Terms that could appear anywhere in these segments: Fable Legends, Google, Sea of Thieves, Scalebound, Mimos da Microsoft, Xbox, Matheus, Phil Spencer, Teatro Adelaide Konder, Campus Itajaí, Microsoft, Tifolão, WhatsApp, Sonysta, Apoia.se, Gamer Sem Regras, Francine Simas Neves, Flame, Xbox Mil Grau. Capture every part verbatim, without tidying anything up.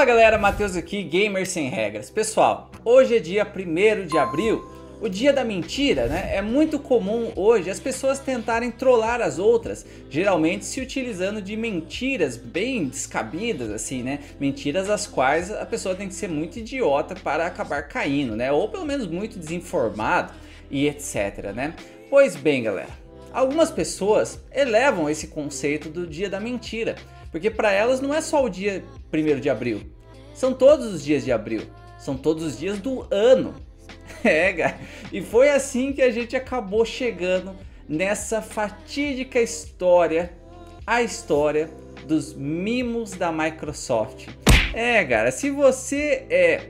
Fala galera, Matheus aqui, Gamer Sem Regras. Pessoal, hoje é dia primeiro de abril, o dia da mentira, né? É muito comum hoje as pessoas tentarem trollar as outras, geralmente se utilizando de mentiras bem descabidas, assim, né? Mentiras as quais a pessoa tem que ser muito idiota para acabar caindo, né? Ou pelo menos muito desinformado e etcétera, né? Pois bem, galera, algumas pessoas elevam esse conceito do dia da mentira, porque para elas não é só o dia primeiro de abril, são todos os dias de abril, são todos os dias do ano. É, cara. E foi assim que a gente acabou chegando nessa fatídica história, a história dos mimos da Microsoft. É, cara, se você é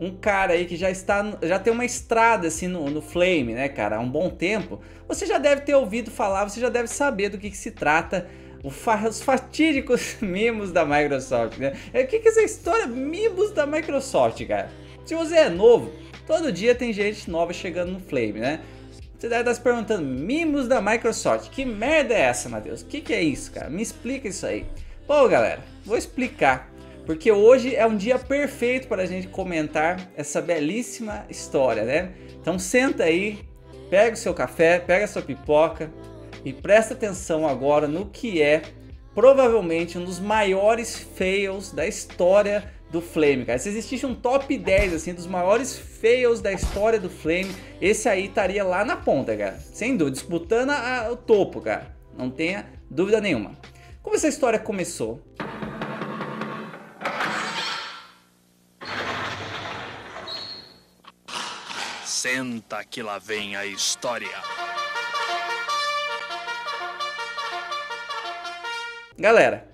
um cara aí que já está, já tem uma estrada assim no, no Flame, né, cara, há um bom tempo, você já deve ter ouvido falar, você já deve saber do que, que se trata. Os fatídicos mimos da Microsoft, né? O que que é essa história? Mimos da Microsoft, cara. Se você é novo, todo dia tem gente nova chegando no Flame, né? Você deve estar se perguntando, mimos da Microsoft, que merda é essa, Matheus? O que que é isso, cara? Me explica isso aí. Bom, galera, vou explicar. Porque hoje é um dia perfeito para a gente comentar essa belíssima história, né? Então senta aí, pega o seu café, pega a sua pipoca, e presta atenção agora no que é provavelmente um dos maiores fails da história do Flame, cara. Se existisse um top dez assim, dos maiores fails da história do Flame, esse aí estaria lá na ponta, cara. Sem dúvida, disputando a, a, o topo, cara. Não tenha dúvida nenhuma. Como essa história começou? Senta que lá vem a história. Galera,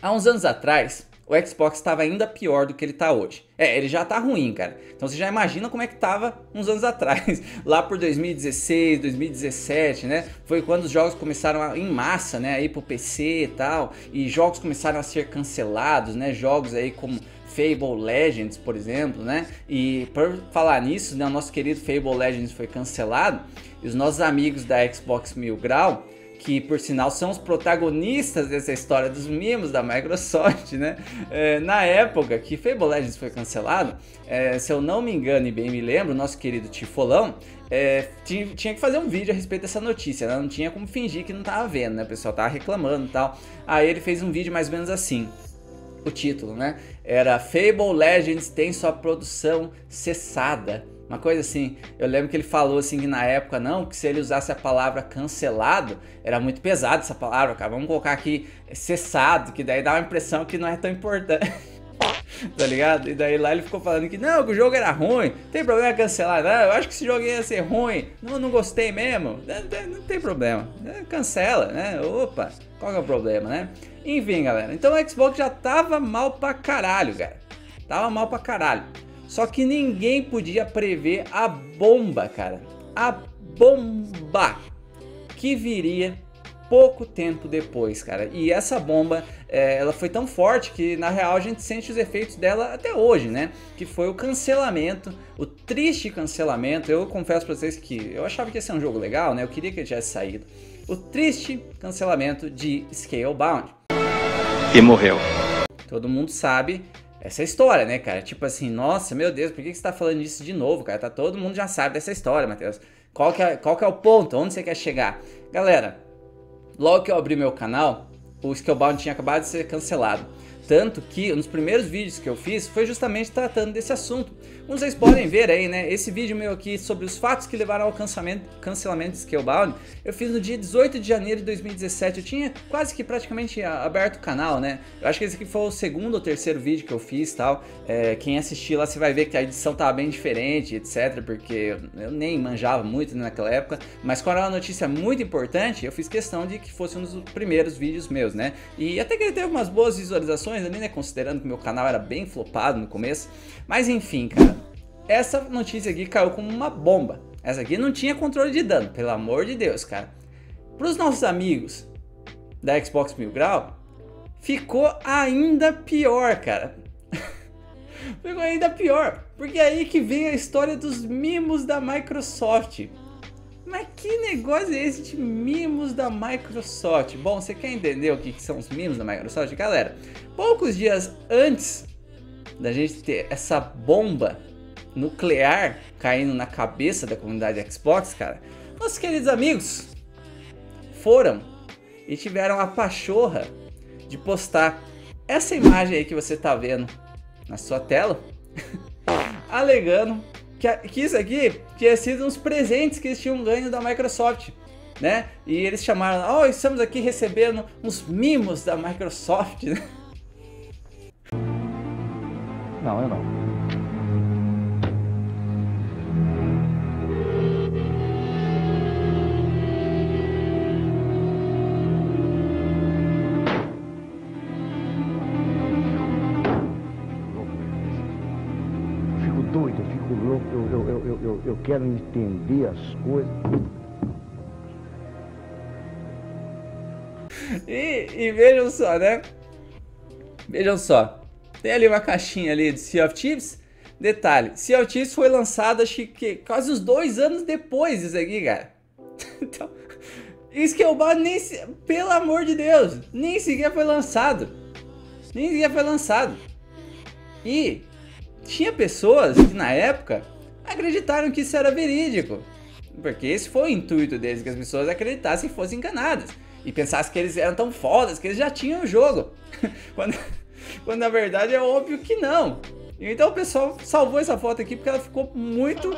há uns anos atrás, o Xbox estava ainda pior do que ele está hoje. É, ele já está ruim, cara. Então você já imagina como é que estava uns anos atrás. Lá por dois mil e dezesseis, dois mil e dezessete, né? Foi quando os jogos começaram a, em massa, né? Aí pro P C e tal. E jogos começaram a ser cancelados, né? Jogos aí como Fable Legends, por exemplo, né? E por falar nisso, né? O nosso querido Fable Legends foi cancelado. E os nossos amigos da Xbox Mil Grau, que por sinal são os protagonistas dessa história dos mimos da Microsoft, né? É, na época que Fable Legends foi cancelado, é, se eu não me engano e bem me lembro, o nosso querido Tifolão é, tinha que fazer um vídeo a respeito dessa notícia, né? Não tinha como fingir que não tava vendo, né? O pessoal tava reclamando e tal. Aí ele fez um vídeo mais ou menos assim. O título, né? Era Fable Legends tem sua produção cessada. Uma coisa assim, eu lembro que ele falou assim que na época não, que se ele usasse a palavra cancelado, era muito pesado essa palavra, cara, vamos colocar aqui cessado, que daí dá uma impressão que não é tão importante, tá ligado? E daí lá ele ficou falando que não, que o jogo era ruim, não tem problema cancelar, não, eu acho que esse jogo ia ser ruim, não, não gostei mesmo, não, não tem problema, cancela, né, opa, qual que é o problema, né? Enfim, galera, então o Xbox já tava mal pra caralho, cara, tava mal pra caralho. Só que ninguém podia prever a bomba, cara, a bomba que viria pouco tempo depois, cara. E essa bomba, é, ela foi tão forte que na real a gente sente os efeitos dela até hoje, né? Que foi o cancelamento, o triste cancelamento. Eu confesso pra vocês que eu achava que ia ser um jogo legal, né? Eu queria que ele tivesse saído. O triste cancelamento de Scalebound. E morreu. Todo mundo sabe essa história, né, cara? Tipo assim, nossa, meu Deus, por que você tá falando disso de novo, cara? Tá, todo mundo já sabe dessa história, Matheus. Qual que é, qual que é o ponto? Onde você quer chegar? Galera, logo que eu abri meu canal, o Scalebound tinha acabado de ser cancelado. Tanto que um dos primeiros vídeos que eu fiz foi justamente tratando desse assunto. Como vocês podem ver aí, né? Esse vídeo meu aqui sobre os fatos que levaram ao cancelamento, cancelamento de Scalebound, eu fiz no dia dezoito de janeiro de dois mil e dezessete. Eu tinha quase que praticamente aberto o canal, né? Eu acho que esse aqui foi o segundo ou terceiro vídeo que eu fiz e tal. É, quem assistir lá, você vai ver que a edição tava bem diferente, etcétera. Porque eu nem manjava muito naquela época. Mas quando era uma notícia muito importante, eu fiz questão de que fosse um dos primeiros vídeos meus, né? E até que ele teve umas boas visualizações ali, né, considerando que meu canal era bem flopado no começo, mas enfim, cara, essa notícia aqui caiu como uma bomba. Essa aqui não tinha controle de dano, pelo amor de Deus, cara. Para os nossos amigos da Xbox Mil Grau, ficou ainda pior, cara. Ficou ainda pior, porque é aí que vem a história dos mimos da Microsoft. Mas que negócio é esse de mimos da Microsoft? Bom, você quer entender o que são os mimos da Microsoft? Galera, poucos dias antes da gente ter essa bomba nuclear caindo na cabeça da comunidade Xbox, cara, nossos queridos amigos foram e tiveram a pachorra de postar essa imagem aí que você tá vendo na sua tela, alegando que, que isso aqui tinha sido uns presentes que eles tinham ganho da Microsoft, né? E eles chamaram, oh, estamos aqui recebendo uns mimos da Microsoft, né? Não, eu não. Eu quero entender as coisas. E, e vejam só, né? Vejam só. Tem ali uma caixinha ali de Sea of Thieves. Detalhe, Sea of Thieves foi lançado acho que quase uns dois anos depois disso aqui, cara. Então, Scalebound nem se... Pelo amor de Deus, nem sequer foi lançado. Nem sequer foi lançado. E tinha pessoas que na época acreditaram que isso era verídico, porque esse foi o intuito deles, que as pessoas acreditassem que fossem enganadas e pensassem que eles eram tão fodas, que eles já tinham o jogo, quando, quando na verdade é óbvio que não. Então o pessoal salvou essa foto aqui porque ela ficou muito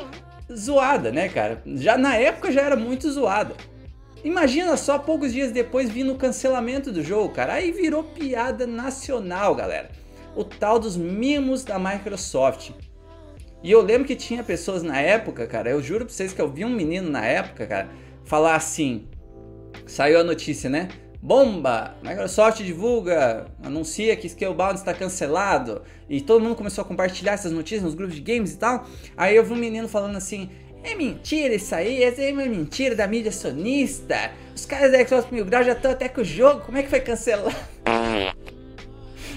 zoada, né, cara? Já na época já era muito zoada. Imagina só, poucos dias depois vindo o cancelamento do jogo, cara. Aí virou piada nacional, galera, o tal dos mimos da Microsoft. E eu lembro que tinha pessoas na época, cara, eu juro pra vocês que eu vi um menino na época, cara, falar assim, saiu a notícia, né? Bomba! Microsoft divulga, anuncia que Scalebound está cancelado, e todo mundo começou a compartilhar essas notícias nos grupos de games e tal. Aí eu vi um menino falando assim, é mentira isso aí, essa aí é uma mentira da mídia sonista, os caras da Xbox Mil Grau já estão até com o jogo, como é que foi cancelado? Como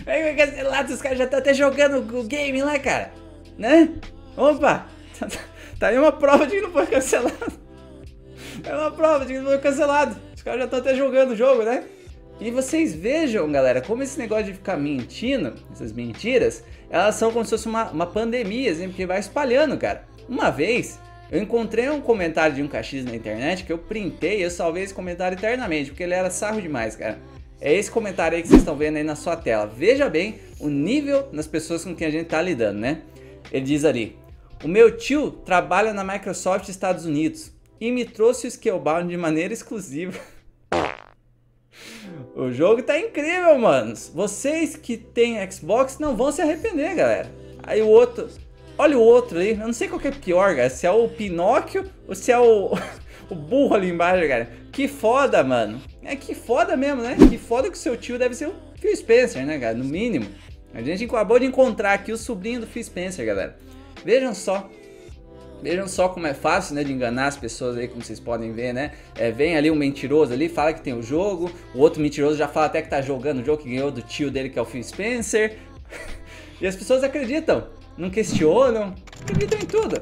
é que foi cancelado? Os caras já estão até jogando o game lá, cara, né? Opa, tá aí uma prova de que não foi cancelado. É uma prova de que não foi cancelado. Os caras já estão até jogando o jogo, né? E vocês vejam, galera, como esse negócio de ficar mentindo, essas mentiras, elas são como se fosse uma, uma pandemia, assim, porque vai espalhando, cara. Uma vez, eu encontrei um comentário de um cachis na internet que eu printei e eu salvei esse comentário eternamente, porque ele era sarro demais, cara. É esse comentário aí que vocês estão vendo aí na sua tela. Veja bem o nível das pessoas com quem a gente tá lidando, né? Ele diz ali... O meu tio trabalha na Microsoft Estados Unidos e me trouxe o Scalebound de maneira exclusiva. O jogo tá incrível, manos. Vocês que têm Xbox não vão se arrepender, galera. Aí o outro... Olha o outro ali. Eu não sei qual que é pior, cara. Se é o Pinóquio ou se é o, o burro ali embaixo, cara. Que foda, mano. É que foda mesmo, né? Que foda que o seu tio deve ser o Phil Spencer, né, cara? No mínimo. A gente acabou de encontrar aqui o sobrinho do Phil Spencer, galera. Vejam só, vejam só como é fácil, né, de enganar as pessoas aí, como vocês podem ver, né? É, vem ali um mentiroso ali, fala que tem o jogo, o outro mentiroso já fala até que tá jogando o jogo que ganhou do tio dele, que é o Phil Spencer. E as pessoas acreditam, não questionam, acreditam em tudo.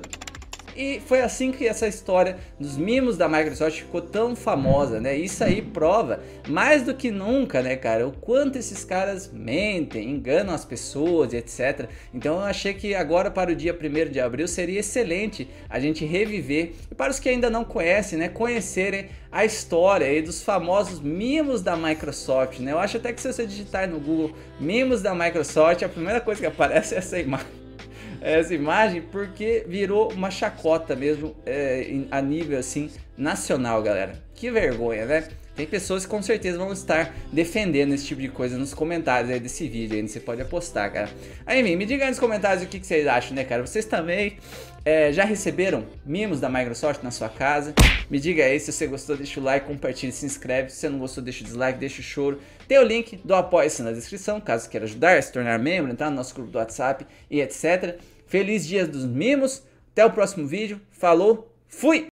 E foi assim que essa história dos mimos da Microsoft ficou tão famosa, né? Isso aí prova, mais do que nunca, né, cara, o quanto esses caras mentem, enganam as pessoas, etcétera. Então eu achei que agora para o dia primeiro de abril seria excelente a gente reviver, e para os que ainda não conhecem, né, conhecerem a história aí dos famosos mimos da Microsoft, né? Eu acho até que se você digitar no Google mimos da Microsoft, a primeira coisa que aparece é essa imagem. Essa imagem, porque virou uma chacota mesmo, é, a nível assim nacional, galera. Que vergonha, né? Tem pessoas que com certeza vão estar defendendo esse tipo de coisa nos comentários aí desse vídeo, aí você pode apostar, cara. Aí me diga aí nos comentários o que que vocês acham, né, cara? Vocês também é, já receberam mimos da Microsoft na sua casa? Me diga aí, se você gostou, deixa o like, compartilha, se inscreve. Se você não gostou, deixa o dislike, deixa o choro. Tem o link do apoia-se na descrição, caso queira ajudar, se tornar membro, entrar no nosso grupo do WhatsApp e etcétera. Feliz dia dos mimos, até o próximo vídeo, falou, fui!